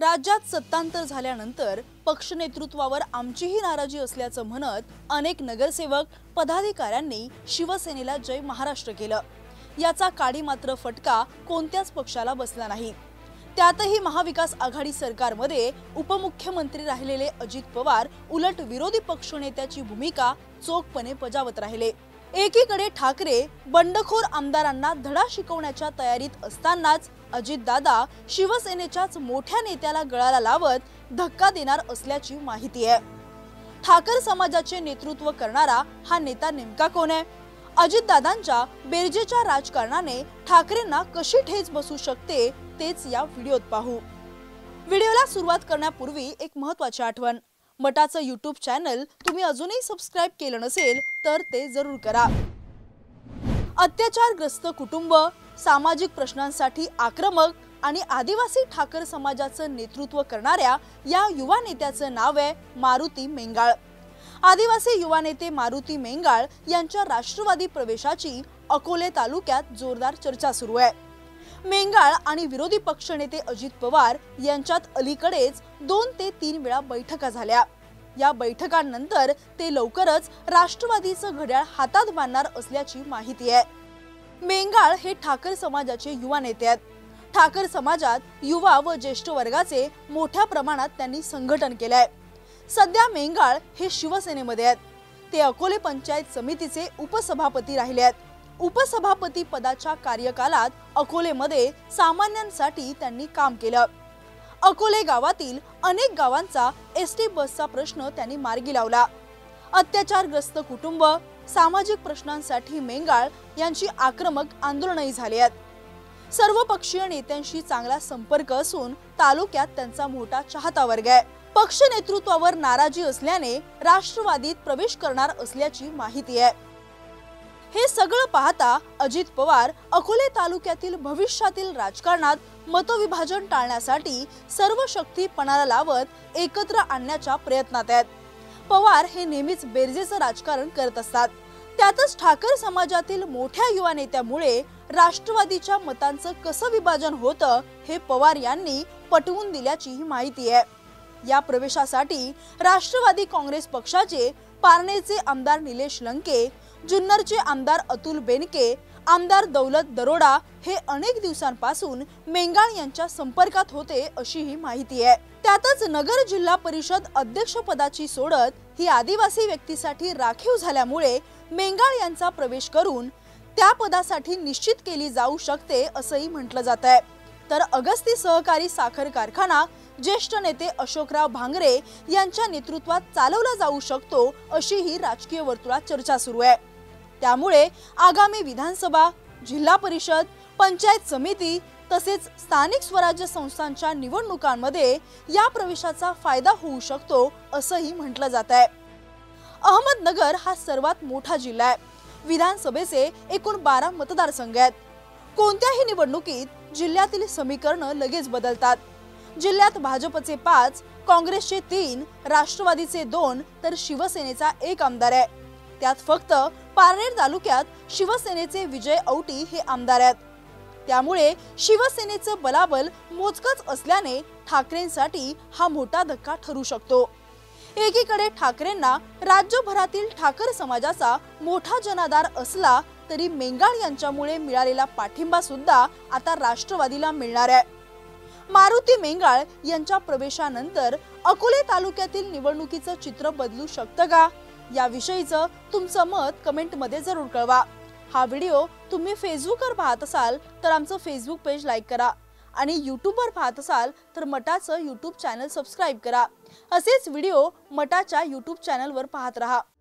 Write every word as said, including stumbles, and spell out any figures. राज्यात सत्तांतर झाल्यानंतर पक्ष नेतृत्वावर आमचीही नाराजी असल्याचं म्हणत अनेक नगरसेवक पदाधिकाऱ्यांनी शिवसेनेला जय महाराष्ट्र केलं। याचा काडी मात्र फटका कोणत्याच पक्षाला बसला नाही। त्यातही महाविकास आघाडी सरकारमध्ये उपमुख्यमंत्री राहिलेले अजित पवार उलट विरोधी पक्ष नेत्याची भूमिका चोखपणे बजावत राहिले। एकीकडे ठाकरे बंडखोर आमदारांना धडा शिकवण्याच्या तयारीत असतानाच अजितदादा शिवसेनेच्याच मोठ्या नेत्याला गळाला लावत धक्का देणार असल्याची माहिती आहे। ठाकर समाजाचे नेतृत्व करणारा हा नेता नेमका कोण आहे? अजितदादांच्या बेरजेच्या राजकारणाने ठाकरेंना कशी ठेच बसू शकते तेच या व्हिडिओत पाहू। व्हिडिओला सुरुवात करण्यापूर्वी एक महत्त्वाची आठवण, मटाचं यूट्यूब चॅनल तुम्ही अजूनही सबस्क्राइब केलं नसेल तर ते जरूर करा। अत्याचारग्रस्त कुटुंब, सामाजिक प्रश्नांसाठी आक्रमक आणि आदिवासी ठाकर समाजाचं नेतृत्व करणाऱ्या या युवा नेत्याचं नाव आहे मारुती मेंगाळ। आदिवासी युवा नेते मारुती मेंगाळ यांच्या राष्ट्रवादी प्रवेशाची अकोले तालुक्यात जोरदार चर्चा सुरू आहे। मेंगाळ आणि विरोधी पक्ष नेते अजित पवार यांच्यात अलीकडेच दोन ते तीन वेळा बैठका झाल्या। या बैठकांनंतर ते लवकरच राष्ट्रवादीचं घड्याळ हातात बांधणार असल्याची माहिती आहे। मेंगाळ हे ठाकर समाजाचे युवा नेते आहेत। ठाकर समाजात युवा व ज्येष्ठ वर्गाचे मोठ्या प्रमाणात त्यांनी संघटन केले आहे। सध्या मेंगाळ हे शिवसेनेमध्ये आहेत। ते अकोले पंचायत समितीचे उपसभापती राहिले आहेत। उपसभापती पदाच्या कार्यकालात अकोलेमध्ये सामान्यांसाठी त्यांनी काम केलं। अकोले गावातील अनेक गावांचा एसटी बसचा प्रश्न त्यांनी मार्गी लावला। अत्याचारग्रस्त कुटुंब, सामाजिक प्रश्नांसाठी मेंगाळ यांची आक्रमक आंदोलनही झाली आहेत। सर्वपक्षीय नेत्यांशी चांगला संपर्क असून तालुक्यात त्यांचा मोठा चाहता वर्ग आहे। पक्ष नेतृत्वावर नाराजी असल्याने राष्ट्रवादीत प्रवेश करणार असल्याची माहिती आहे। हे सगळं पाहता अजित पवार अकोले तालुक्यातील भविष्यातील राजकारणात मतविभाजन टाळण्यासाठी सर्व शक्ती पणाला लावत एकत्र आणण्याच्या प्रयत्नात आहेत। पवार हे नेहमीच बेरजेचं राजकारण करत असतात। त्यातच ठाकर समाजातील मोठ्या युवा नेत्यामुळे राष्ट्रवादीच्या मतांचं कसं विभाजन होतं हे पवार यांनी पटवून दिल्याचीही माहिती आहे। या प्रवेशासाठी राष्ट्रवादी काँग्रेस पक्षाचे पारनेरचे आमदार नीलेश लंके, जुन्नरचे आमदार अतुल बेनके, आमदार दौलत दरोड़ा हे अनेक दिवसांपासून मेंगाळ यांच्या संपर्कात होते अशी ही माहिती आहे। त्यातच नगर जिल्हा परिषद अध्यक्षपदाची सोडत ही आदिवासी व्यक्तीसाठी राखीव झाल्यामुळे मेंगाळ यांचा प्रवेश करून त्या पदासाठी निश्चित केली जाऊ शकते असंही म्हटलं जात आहे। तर अगस्ती सहकारी साखर कारखाना ज्येष्ठ नेते अशोकराव भांगरे यांच्या नेतृत्वात चालवला जाऊ शकतो अशी ही राजकीय वर्तुळात चर्चा सुरू आहे। त्यामुळे आगामी विधानसभा, जिल्हा परिषद, पंचायत समिती तसेच स्थानिक स्वराज्य संस्थांच्या निवडणुकांमध्ये या प्रवेशाचा फायदा होऊ शकतो असंही म्हटलं जात आहे। अहमदनगर हा सर्वात मोठा जिल्हा आहे। विधानसभेचे एकूण बारा मतदारसंघ आहेत। कोणत्याही निवडणुकीत जिल्ह्यातील समीकरणं लगेच बदलतात। जिल्ह्यात भाजपचे पाच, काँग्रेसचे तीन, राष्ट्रवादीचे दोन तर शिवसेनेचा एक आमदार आहे। त्यात फक्त पारनेर तालुक्यात शिवसेनेचे विजय औटी हे आमदार आहेत। त्यामुळे शिवसेनेचं बलाबल मोजकच असल्याने ठाकरेंसाठी हा मोठा धक्का ठरू शकतो। एकीकडे ठाकरेंना राज्यभरातील ठाकर समाजाचा मोठा जनाधार असला तरी मेंगाळ यांच्यामुळे मिळालेला पाठिंबा सुद्धा आता राष्ट्रवादीला मिळणार आहे। मारुती मेंगाळ यांच्या प्रवेशानंतर अकोले तालुक्यातील निवडणुकीचं चित्र बदलू शकतं का? याविषयीचं तुमचं मत कमेंटमध्ये जरूर कळवा। हा व्हिडिओ तुम्ही फेसबुकवर पाहत असाल तर आमचं फेसबुक पेज लाईक करा आणि यूट्यूबवर पाहत असाल तर मटाचं यूट्यूब चॅनल सबस्क्राईब करा। असेच व्हिडिओ मटाच्या यूट्यूब चॅनलवर पाहत राहा।